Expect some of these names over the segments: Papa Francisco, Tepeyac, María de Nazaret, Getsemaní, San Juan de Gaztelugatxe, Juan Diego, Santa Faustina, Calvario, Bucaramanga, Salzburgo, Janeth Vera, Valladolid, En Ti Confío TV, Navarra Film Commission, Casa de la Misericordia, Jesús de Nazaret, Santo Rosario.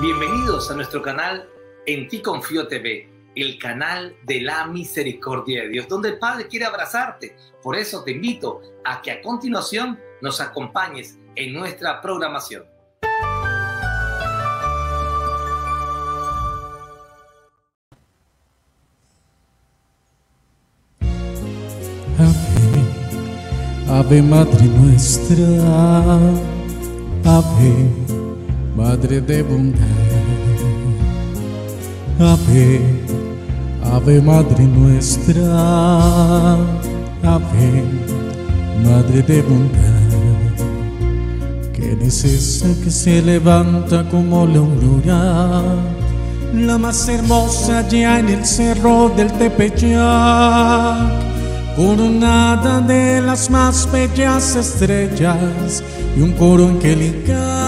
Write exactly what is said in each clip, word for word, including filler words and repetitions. Bienvenidos a nuestro canal En Ti Confío T V, el canal de la misericordia de Dios, donde el Padre quiere abrazarte. Por eso te invito a que a continuación nos acompañes en nuestra programación. Ave, Ave Madre nuestra, Ave Madre de bondad, Ave, Ave Madre nuestra, Ave, Madre de bondad, que eres esa que se levanta como la aurora, la más hermosa ya en el cerro del Tepeyac, coronada de las más bellas estrellas y un coro angelical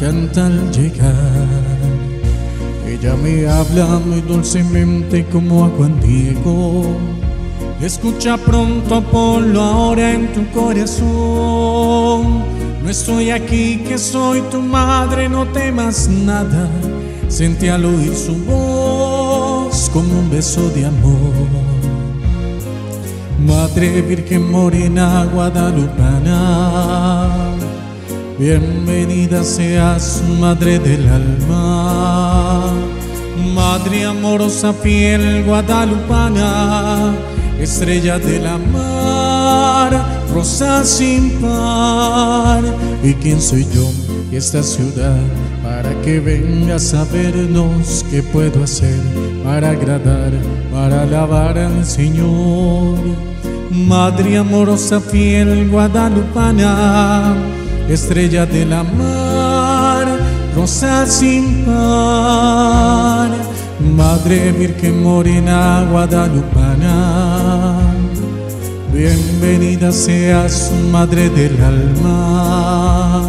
canta al llegar. Ella me habla muy dulcemente como a Juan Diego. Escucha pronto, ponlo ahora en tu corazón. No estoy aquí, que soy tu madre, no temas nada. Sentí al oír su voz como un beso de amor. Madre Virgen Morena Guadalupana, bienvenida seas, Madre del alma. Madre amorosa, fiel guadalupana, estrella de la mar, rosa sin par. ¿Y quién soy yo y esta ciudad para que vengas a vernos? ¿Qué puedo hacer para agradar, para alabar al Señor? Madre amorosa, fiel guadalupana, estrella de la mar, rosa sin par. Madre Virgen Morena Guadalupana, bienvenida seas, Madre del alma.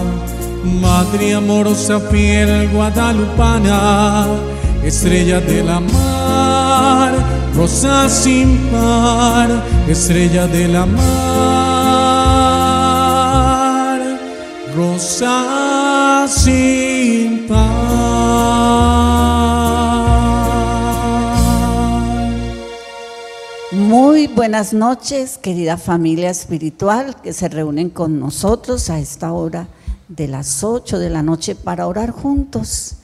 Madre amorosa, fiel guadalupana, estrella de la mar, rosa sin par. Estrella de la mar, rosa sin par. Muy buenas noches, querida familia espiritual que se reúnen con nosotros a esta hora de las ocho de la noche para orar juntos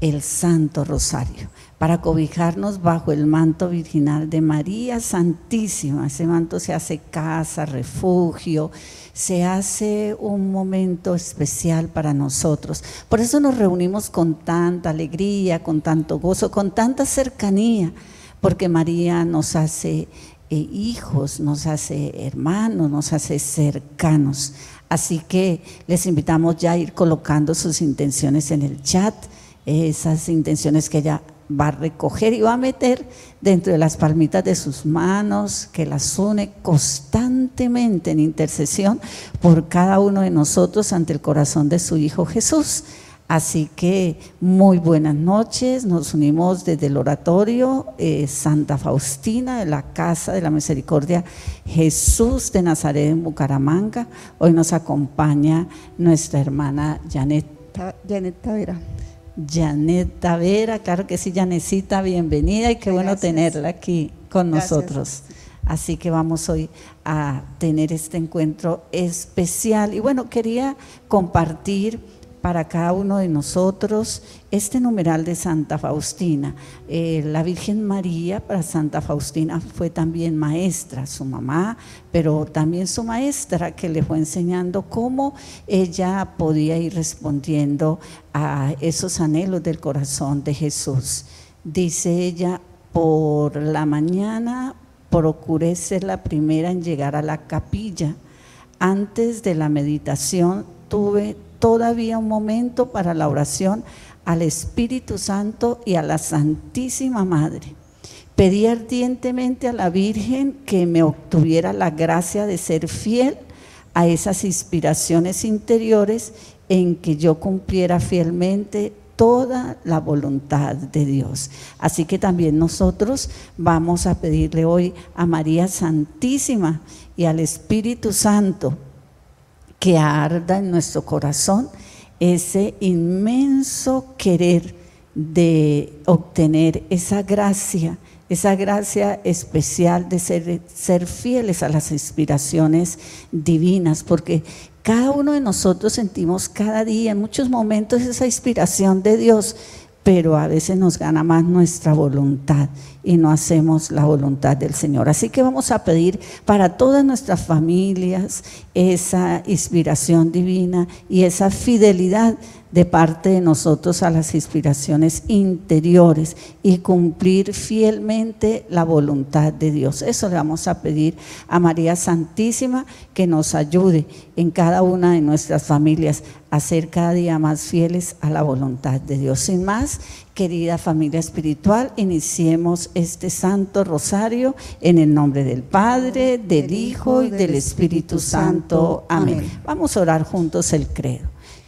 el Santo Rosario, para cobijarnos bajo el manto virginal de María Santísima. Ese manto se hace casa, refugio, se hace un momento especial para nosotros. Por eso nos reunimos con tanta alegría, con tanto gozo, con tanta cercanía, porque María nos hace eh, hijos, nos hace hermanos, nos hace cercanos. Así que les invitamos ya a ir colocando sus intenciones en el chat, esas intenciones que ella va a recoger y va a meter dentro de las palmitas de sus manos, que las une constantemente en intercesión por cada uno de nosotros ante el corazón de su Hijo Jesús. Así que muy buenas noches, nos unimos desde el oratorio eh, Santa Faustina de la Casa de la Misericordia Jesús de Nazaret en Bucaramanga. Hoy nos acompaña nuestra hermana Janeth Vera. Janeth Vera, claro que sí, Janecita, bienvenida y qué bueno tenerla aquí con nosotros. Así que vamos hoy a tener este encuentro especial. Y bueno, quería compartir para cada uno de nosotros este numeral de Santa Faustina. Eh, la Virgen María para Santa Faustina fue también maestra, su mamá, pero también su maestra, que le fue enseñando cómo ella podía ir respondiendo a esos anhelos del corazón de Jesús. Dice ella: por la mañana procuré ser la primera en llegar a la capilla. Antes de la meditación tuve todavía un momento para la oración al Espíritu Santo y a la Santísima Madre. Pedí ardientemente a la Virgen que me obtuviera la gracia de ser fiel a esas inspiraciones interiores, en que yo cumpliera fielmente toda la voluntad de Dios. Así que también nosotros vamos a pedirle hoy a María Santísima y al Espíritu Santo que arda en nuestro corazón ese inmenso querer de obtener esa gracia, esa gracia especial de ser, ser fieles a las inspiraciones divinas, porque cada uno de nosotros sentimos cada día, en muchos momentos, esa inspiración de Dios, pero a veces nos gana más nuestra voluntad y no hacemos la voluntad del Señor. Así que vamos a pedir para todas nuestras familias esa inspiración divina y esa fidelidad de parte de nosotros a las inspiraciones interiores y cumplir fielmente la voluntad de Dios. Eso le vamos a pedir a María Santísima, que nos ayude en cada una de nuestras familias a ser cada día más fieles a la voluntad de Dios. Sin más, querida familia espiritual, iniciemos este Santo Rosario en el nombre del Padre, del Hijo y del Espíritu Santo. Amén. Vamos a orar juntos el credo.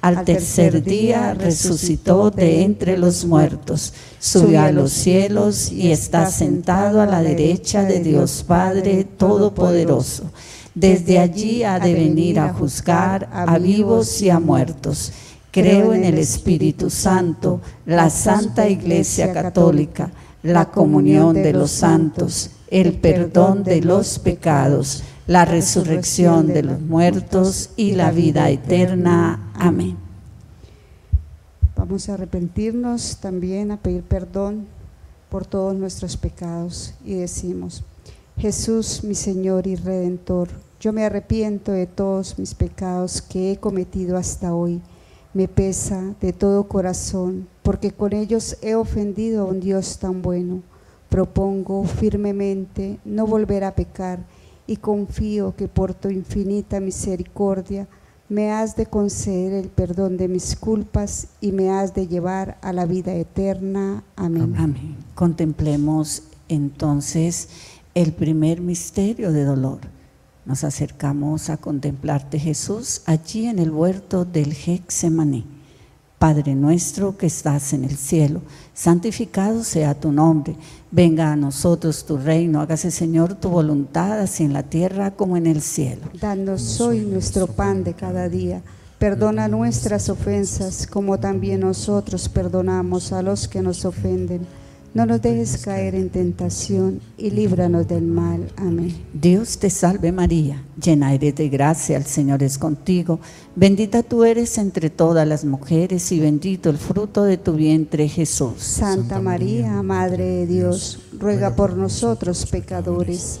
Al tercer día resucitó de entre los muertos, subió a los cielos y está sentado a la derecha de Dios Padre Todopoderoso. Desde allí ha de venir a juzgar a vivos y a muertos. Creo en el Espíritu Santo, la Santa Iglesia Católica, la comunión de los santos, el perdón de los pecados, la resurrección de los muertos y la vida eterna. Amén. Vamos a arrepentirnos también, a pedir perdón por todos nuestros pecados y decimos: Jesús, mi Señor y Redentor, yo me arrepiento de todos mis pecados que he cometido hasta hoy. Me pesa de todo corazón porque con ellos he ofendido a un Dios tan bueno. Propongo firmemente no volver a pecar y confío que por tu infinita misericordia me has de conceder el perdón de mis culpas y me has de llevar a la vida eterna. Amén. Amén. Contemplemos entonces el primer misterio de dolor. Nos acercamos a contemplarte, Jesús, allí en el huerto del Getsemaní. Padre nuestro que estás en el cielo, santificado sea tu nombre. Venga a nosotros tu reino, hágase Señor tu voluntad, así en la tierra como en el cielo. Danos hoy nuestro pan de cada día, perdona nuestras ofensas como también nosotros perdonamos a los que nos ofenden. No nos dejes caer en tentación y líbranos del mal. Amén. Dios te salve María, llena eres de gracia, el Señor es contigo. Bendita tú eres entre todas las mujeres y bendito el fruto de tu vientre, Jesús. Santa María, Madre de Dios, ruega por nosotros pecadores,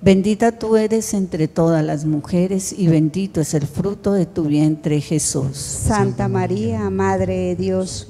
Bendita tú eres entre todas las mujeres y bendito es el fruto de tu vientre, Jesús. Santa María, Madre de Dios,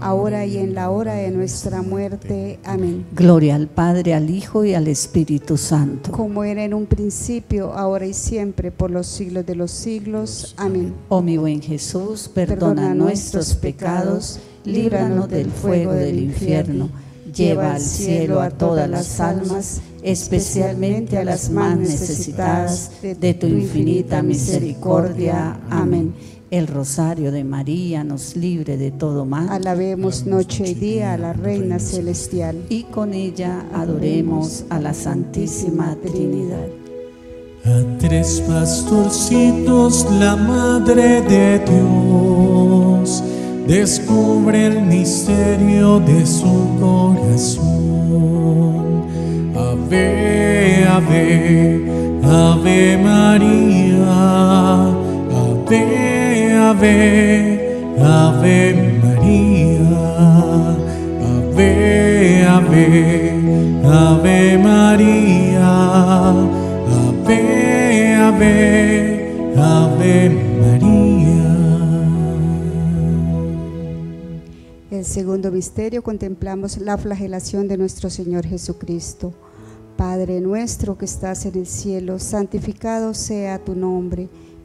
ahora y en la hora de nuestra muerte. Amén. Gloria al Padre, al Hijo y al Espíritu Santo. Como era en un principio, ahora y siempre, por los siglos de los siglos. Amén. Oh mi buen Jesús, perdona, perdona nuestros pecados, líbranos del fuego del infierno, lleva al cielo a todas las almas, especialmente a las más necesitadas de tu infinita misericordia. Amén. El Rosario de María nos libre de todo mal. Alabemos noche y día a la Reina Celestial. Y con ella adoremos a la Santísima Trinidad. A tres pastorcitos la Madre de Dios descubre el misterio de su corazón. Ave, ave, ave María, ave. Ave, Ave María, Ave, Ave, Ave María, Ave, Ave, Ave María. El segundo misterio contemplamos la flagelación de nuestro Señor Jesucristo. Padre nuestro que estás en el cielo, santificado sea tu nombre.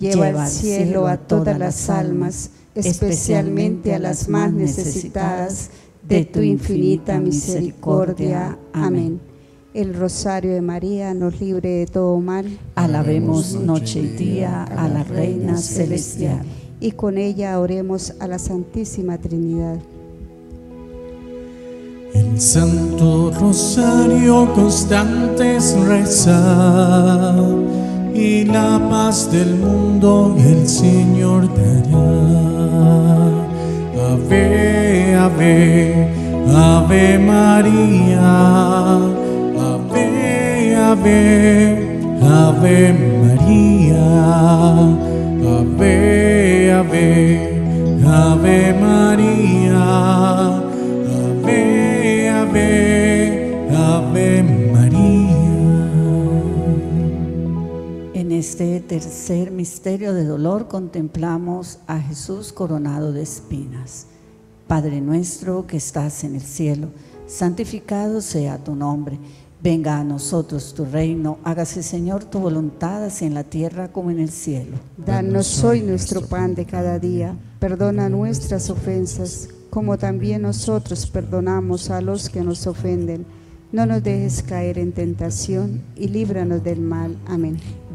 lleva al cielo a todas las almas, especialmente a las más necesitadas de tu infinita misericordia. Amén. El Rosario de María nos libre de todo mal. Alabemos noche y día a la Reina Celestial. Y con ella oremos a la Santísima Trinidad. El Santo Rosario constante es rezar, y la paz del mundo el Señor dará. Ave, ave, Ave María. Ave, Ave María, Ave, Ave, Ave María, Ave, Ave, Ave María. En este tercer misterio de dolor contemplamos a Jesús coronado de espinas. Padre nuestro que estás en el cielo, santificado sea tu nombre. Venga a nosotros tu reino, hágase Señor tu voluntad, así en la tierra como en el cielo. Danos hoy nuestro pan de cada día, perdona nuestras ofensas, como también nosotros perdonamos a los que nos ofenden. No nos dejes caer en tentación y líbranos del mal. Amén.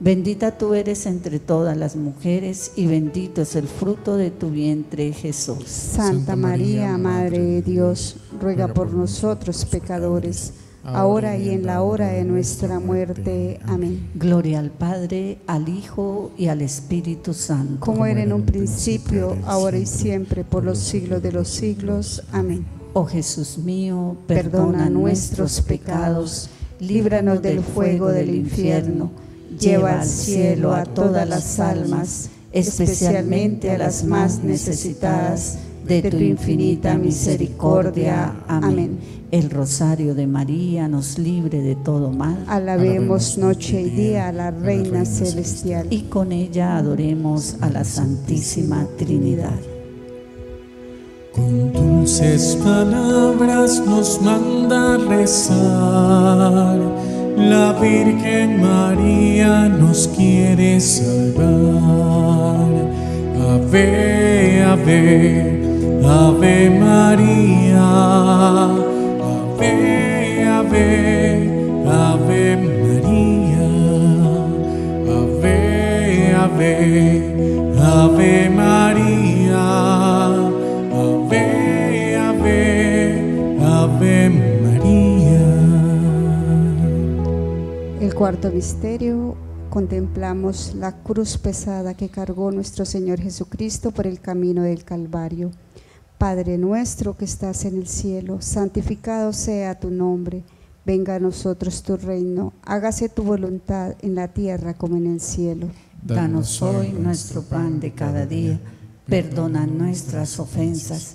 Bendita tú eres entre todas las mujeres y bendito es el fruto de tu vientre, Jesús. Santa María, Madre de Dios, ruega por nosotros pecadores, ahora y en la hora de nuestra muerte. Amén. Gloria al Padre, al Hijo y al Espíritu Santo. Como era en un principio, ahora y siempre, por los siglos de los siglos. Amén. Oh Jesús mío, perdona nuestros pecados, líbranos del fuego del infierno. Lleva al cielo a todas las almas, especialmente a las más necesitadas de tu infinita misericordia. Amén. El Rosario de María nos libre de todo mal. Alabemos noche y día a la Reina Celestial. Y con ella adoremos a la Santísima Trinidad. Con dulces palabras nos manda a rezar. La Virgen María nos quiere salvar. Ave, ave, ave María. Ave, ave, ave María. Ave, ave, ave María. Ave, ave, ave María. El cuarto misterio, contemplamos la cruz pesada que cargó nuestro Señor Jesucristo por el camino del Calvario. Padre nuestro que estás en el cielo, santificado sea tu nombre. Venga a nosotros tu reino, hágase tu voluntad en la tierra como en el cielo. Danos hoy nuestro pan de cada día, perdona nuestras ofensas,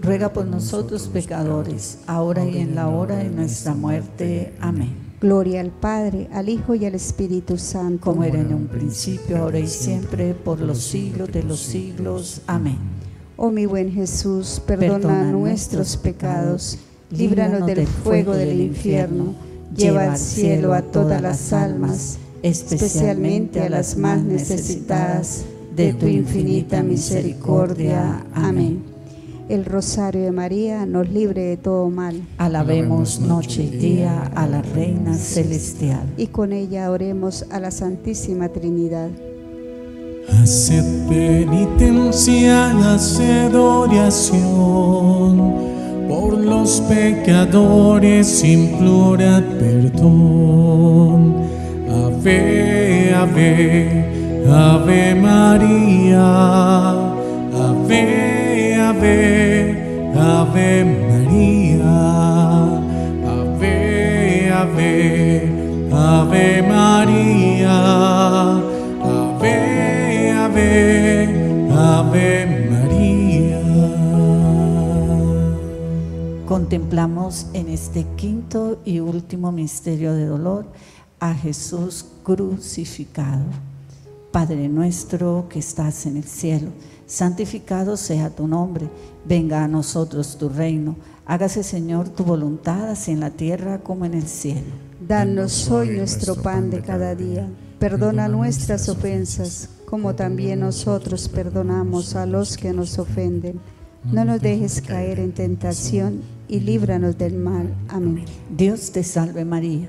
ruega por nosotros pecadores, ahora y en la hora de nuestra muerte. Amén. Gloria al Padre, al Hijo y al Espíritu Santo, como era en un principio, ahora y siempre, por los siglos de los siglos. Amén. Oh mi buen Jesús, perdona, perdona nuestros pecados, líbranos del fuego del infierno, lleva al cielo a todas las almas, especialmente a las más necesitadas de tu infinita misericordia. Amén. El Rosario de María nos libre de todo mal. Alabemos noche y día a la Reina Celestial. Y con ella oremos a la Santísima Trinidad. Haced penitencia, haced oración. Por los pecadores implorad perdón. Ave, ave, ave María. Ave, ave, ave María. Ave, ave, ave María. Ave, ave, ave María. Contemplamos en este quinto y último misterio de dolor a Jesús crucificado. Padre nuestro que estás en el cielo, santificado sea tu nombre, venga a nosotros tu reino, hágase Señor tu voluntad así en la tierra como en el cielo. Danos hoy nuestro pan de cada día, perdona nuestras ofensas como también nosotros perdonamos a los que nos ofenden. No nos dejes caer en tentación y líbranos del mal. Amén. Dios te salve María,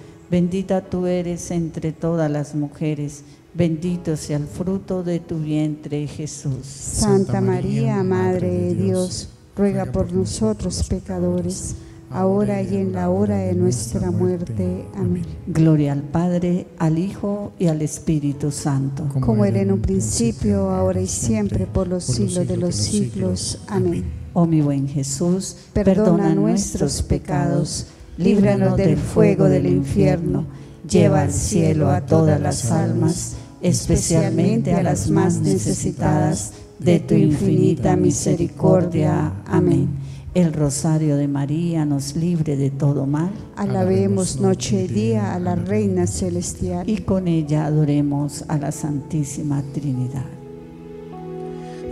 Bendita tú eres entre todas las mujeres, bendito sea el fruto de tu vientre, Jesús. Santa María, Madre de Dios, ruega por nosotros pecadores, ahora y en la hora de nuestra muerte. Amén. Gloria al Padre, al Hijo y al Espíritu Santo. Como era en un principio, ahora y siempre, por los siglos de los siglos. Amén. Oh mi buen Jesús, perdona nuestros pecados, líbranos del fuego del infierno, lleva al cielo a todas las almas, especialmente a las más necesitadas de tu infinita misericordia. Amén. El Rosario de María nos libre de todo mal. Alabemos noche y día a la Reina Celestial. Y con ella adoremos a la Santísima Trinidad.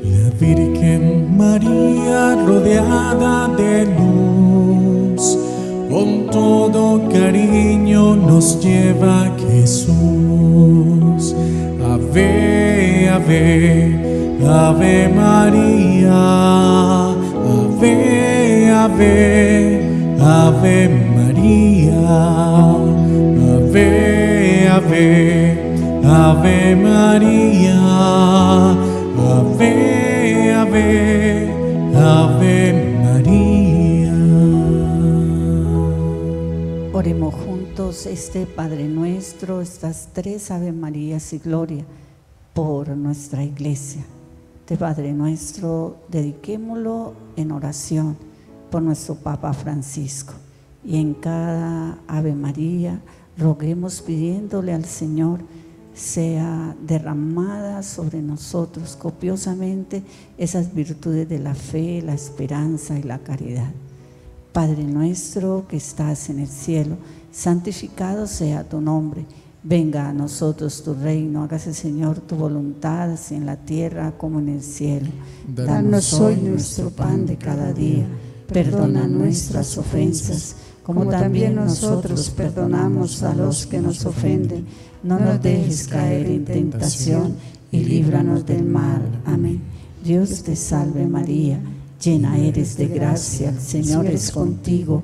La Virgen María, rodeada de luz, con todo cariño nos lleva a Jesús. Ave, ave, ave María, ave, ave, ave María, ave, ave, ave María, ave, ave, ave María. Oremos juntos este Padre Nuestro, estas tres Ave Marías y Gloria por nuestra Iglesia. Este Padre Nuestro dediquémoslo en oración por nuestro Papa Francisco, y en cada Ave María roguemos pidiéndole al Señor sea derramada sobre nosotros copiosamente esas virtudes de la fe, la esperanza y la caridad. Padre nuestro que estás en el cielo, santificado sea tu nombre, venga a nosotros tu reino, hágase Señor tu voluntad, así en la tierra como en el cielo. Danos hoy nuestro pan de cada día, perdona nuestras ofensas, como también nosotros perdonamos a los que nos ofenden. No nos dejes caer en tentación y líbranos del mal. Amén. Dios te salve María, llena eres de gracia, el Señor es contigo.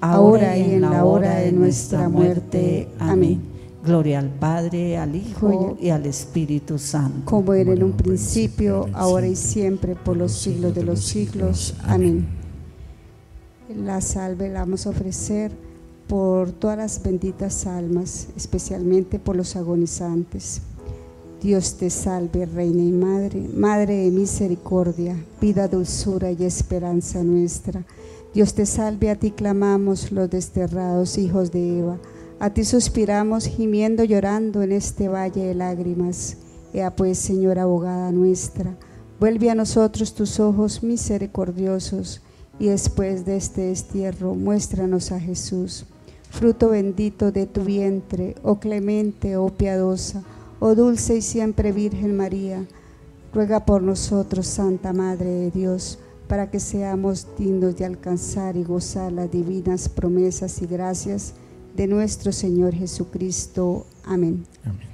ahora y en la hora de nuestra muerte. Amén. Gloria al Padre, al Hijo y al Espíritu Santo. Como era en un principio, ahora y siempre, por los siglos de los siglos. Amén. La salve la vamos a ofrecer por todas las benditas almas, especialmente por los agonizantes. Dios te salve, Reina y Madre, Madre de misericordia, vida, dulzura y esperanza nuestra. Dios te salve, a ti clamamos los desterrados hijos de Eva. A ti suspiramos gimiendo, llorando en este valle de lágrimas. Ea pues, Señora abogada nuestra, Vuelve a nosotros tus ojos misericordiosos y después de este destierro muéstranos a Jesús, fruto bendito de tu vientre, oh clemente, oh piadosa, oh dulce y siempre Virgen María. Ruega por nosotros, Santa Madre de Dios, para que seamos dignos de alcanzar y gozar las divinas promesas y gracias de nuestro Señor Jesucristo. Amén. Amén.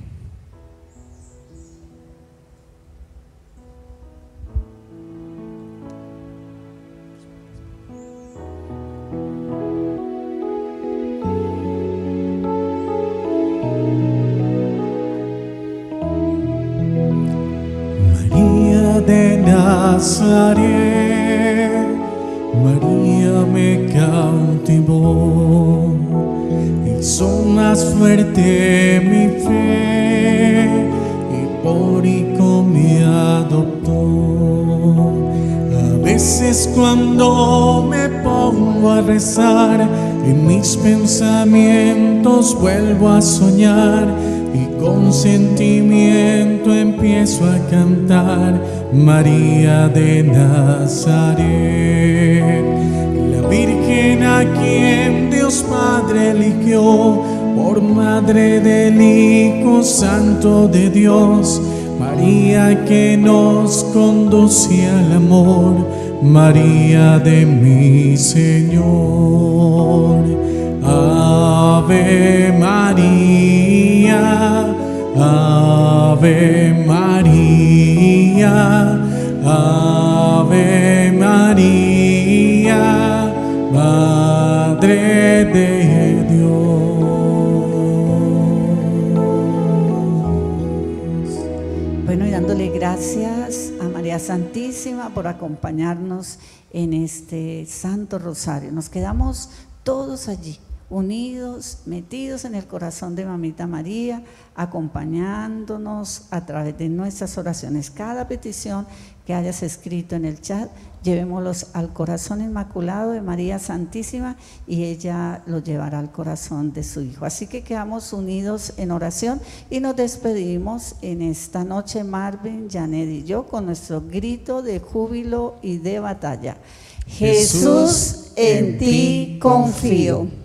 María de Nazaret, María me cautivó, hizo más fuerte mi fe y por hijo me adoptó. A veces cuando me pongo a rezar, en mis pensamientos vuelvo a soñar y con sentimiento empiezo a cantar María de Nazaret, la Virgen a quien Dios Padre eligió por madre del Hijo Santo de Dios, María que nos conduce al amor, María de mi Señor. Ave María, Ave María, Ave María, Madre de Dios. Bueno, y dándole gracias a María Santísima por acompañarnos en este Santo Rosario. Nos quedamos todos allí, unidos, metidos en el corazón de Mamita María, acompañándonos a través de nuestras oraciones. Cada petición que hayas escrito en el chat, llevémoslos al corazón inmaculado de María Santísima y ella lo llevará al corazón de su Hijo. Así que quedamos unidos en oración y nos despedimos en esta noche, Marvin, Janeth y yo, con nuestro grito de júbilo y de batalla. Jesús, en ti confío.